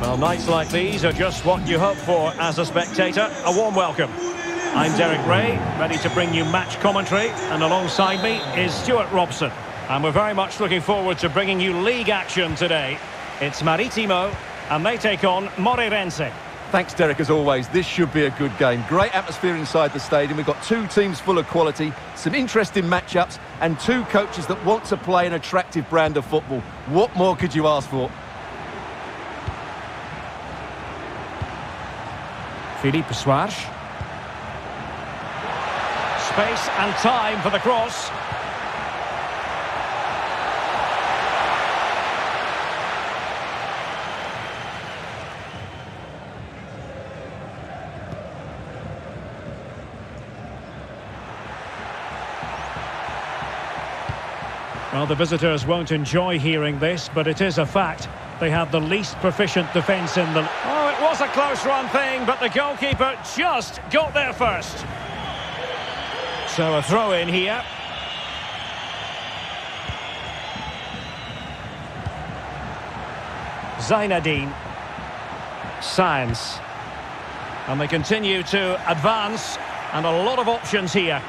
Well, nights like these are just what you hope for as a spectator. A warm welcome. I'm Derek Ray, ready to bring you match commentary, and alongside me is Stuart Robson. And we're very much looking forward to bringing you league action today. It's Maritimo, and they take on Moreirense. Thanks, Derek, as always. This should be a good game. Great atmosphere inside the stadium. We've got two teams full of quality, some interesting matchups, and two coaches that want to play an attractive brand of football. What more could you ask for? Philippe Swash. Space and time for the cross. Well, the visitors won't enjoy hearing this, but it is a fact. They have the least proficient defence in the... Oh, it was a close run thing, but the goalkeeper just got there first. So a throw in here. Zainadin Sainz. And they continue to advance, and a lot of options here.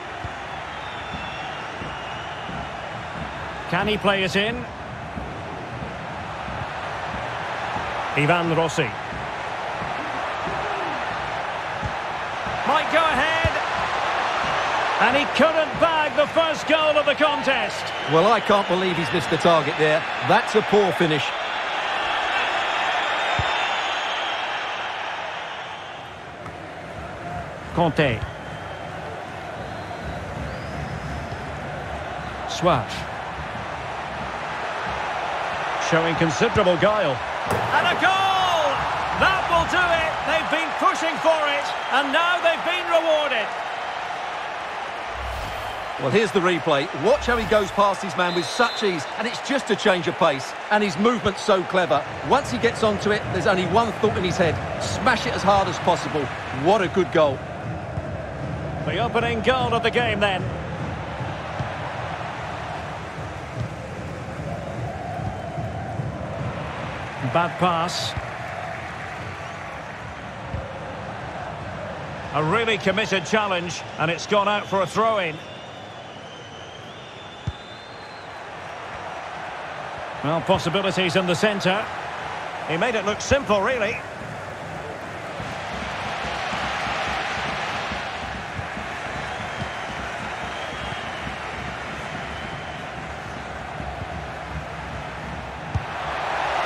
Can he play it in? Ivan Rossi. Might go ahead. And he couldn't bag the first goal of the contest. Well, I can't believe he's missed the target there. That's a poor finish. Conte. Swash. Showing considerable guile. And a goal! That will do it! They've been pushing for it, and now they've been rewarded. Well, here's the replay. Watch how he goes past his man with such ease, and it's just a change of pace, and his movement's so clever. Once he gets onto it, there's only one thought in his head. Smash it as hard as possible. What a good goal. The opening goal of the game, then. Bad pass. A really committed challenge, and it's gone out for a throw-in. Well, possibilities in the centre. He made it look simple, really.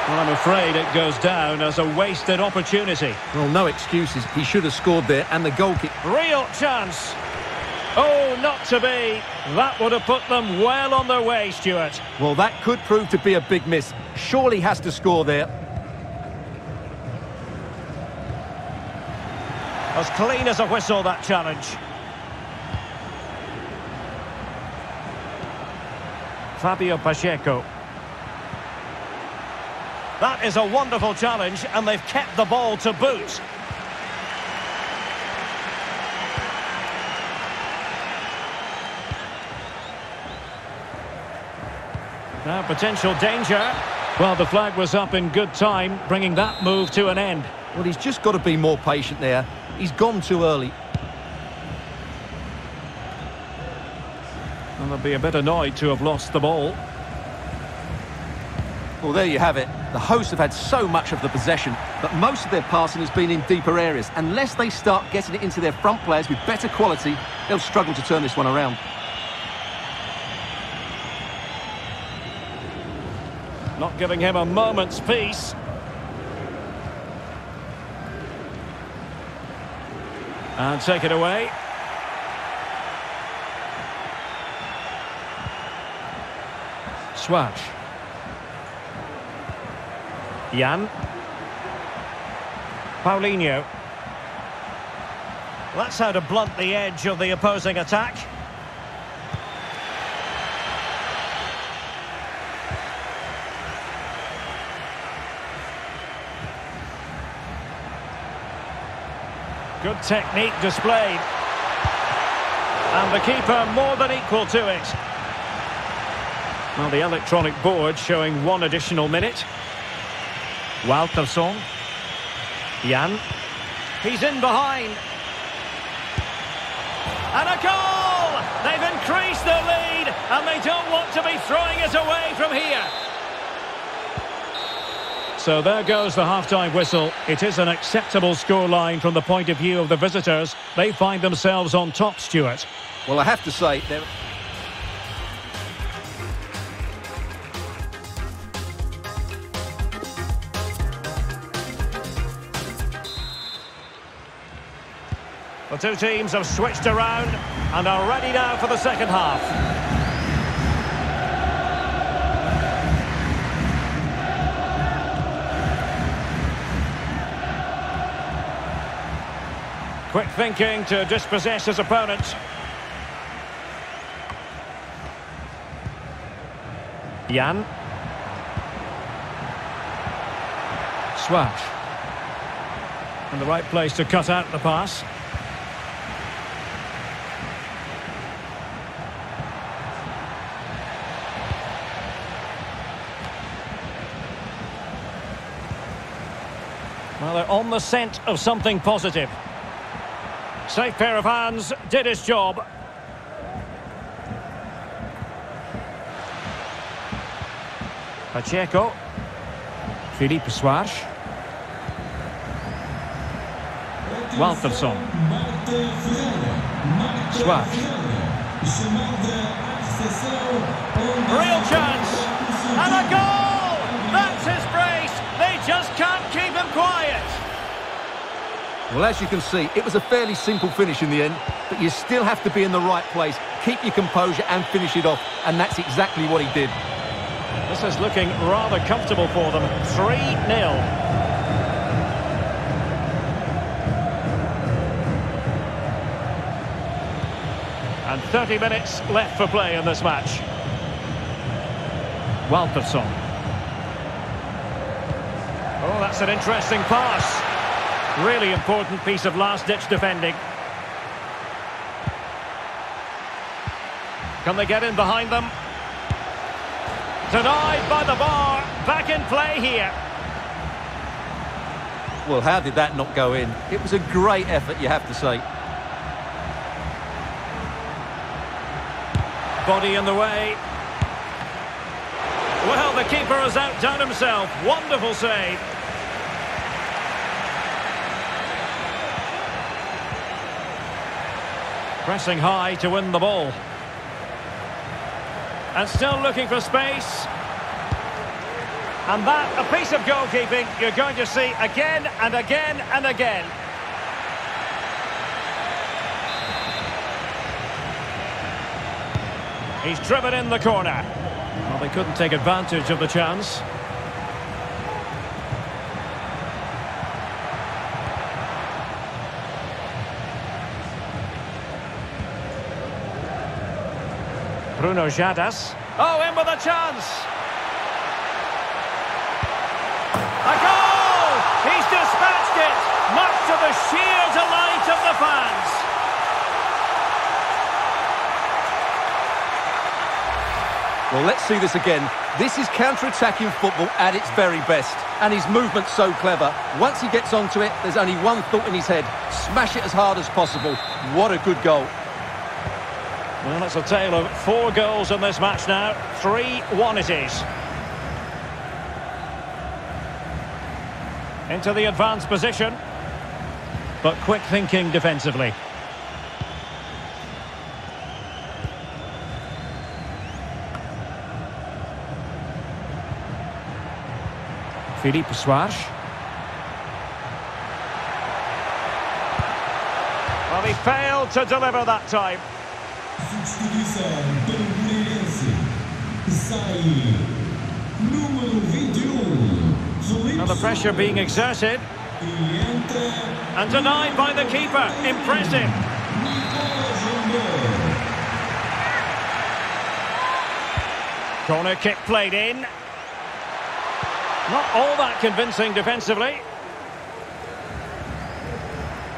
I'm afraid it goes down as a wasted opportunity. Well, no excuses. He should have scored there, and the goalkeeper... Real chance. Oh, not to be. That would have put them well on their way, Stuart. Well, that could prove to be a big miss. Surely has to score there. As clean as a whistle, that challenge. Fabio Pacheco. That is a wonderful challenge, and they've kept the ball to boot. Now, potential danger. Well, the flag was up in good time, bringing that move to an end. Well, he's just got to be more patient there. He's gone too early. And they'll be a bit annoyed to have lost the ball. Well, there you have it. The hosts have had so much of the possession, but most of their passing has been in deeper areas. Unless they start getting it into their front players with better quality, they'll struggle to turn this one around. Not giving him a moment's peace. And take it away. Swash. Jan. Paulinho. That's how to blunt the edge of the opposing attack. Good technique displayed. And the keeper more than equal to it. Well, the electronic board showing one additional minute. Walterson. Jan. He's in behind. And a goal! They've increased their lead, and they don't want to be throwing it away from here. So there goes the half-time whistle. It is an acceptable scoreline from the point of view of the visitors. They find themselves on top, Stuart. Well, I have to say... The two teams have switched around and are ready now for the second half. Quick thinking to dispossess his opponent. Jan. Swash. And the right place to cut out the pass. Well, they're on the scent of something positive. Safe pair of hands, did his job. Pacheco. Philippe Swash. Walterson. Swash. Real chance! And a goal! That's his brace! They just can't keep him quiet! Well, as you can see, it was a fairly simple finish in the end, but you still have to be in the right place, keep your composure and finish it off, and that's exactly what he did. This is looking rather comfortable for them. 3-0. And 30 minutes left for play in this match. Walterson. Oh, that's an interesting pass. Really important piece of last-ditch defending. Can they get in behind them? Denied by the VAR. Back in play here. Well, how did that not go in? It was a great effort, you have to say. Body in the way. Well, the keeper has outdone himself. Wonderful save. Pressing high to win the ball. And still looking for space. And that, a piece of goalkeeping you're going to see again and again and again. He's driven in the corner. Well, they couldn't take advantage of the chance. Bruno Jadas. Oh, in with a chance. A goal! He's dispatched it, much to the sheer delight of the fans. Well, let's see this again. This is counter-attacking football at its very best. And his movement's so clever. Once he gets onto it, there's only one thought in his head. Smash it as hard as possible. What a good goal. Well, it's a tale of four goals in this match now. 3-1 it is. Into the advanced position. But quick thinking defensively. Philippe Swash. Well, he failed to deliver that time. Now the pressure being exerted and denied by the keeper. Impressive. Corner kick played in. Not all that convincing defensively.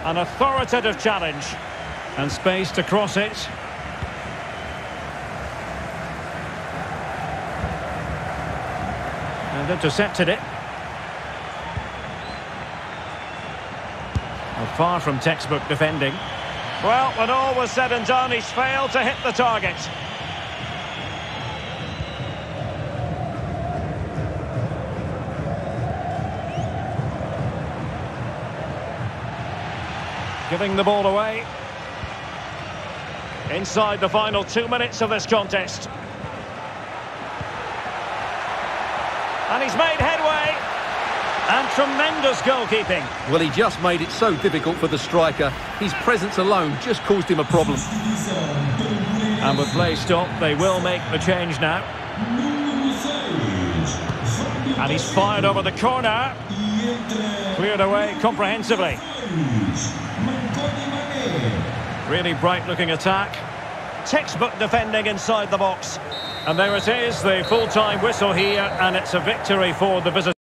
An authoritative challenge and space to cross it. Intercepted it. Far from textbook defending. Well, when all was said and done, he's failed to hit the target. Giving the ball away. Inside the final 2 minutes of this contest. And he's made headway. And tremendous goalkeeping. Well, he just made it so difficult for the striker. His presence alone just caused him a problem. And with play stopped, they will make the change now. And he's fired over the corner. Cleared away comprehensively. Really bright-looking attack. Textbook defending inside the box. And there it is, the full-time whistle here, and it's a victory for the visitors.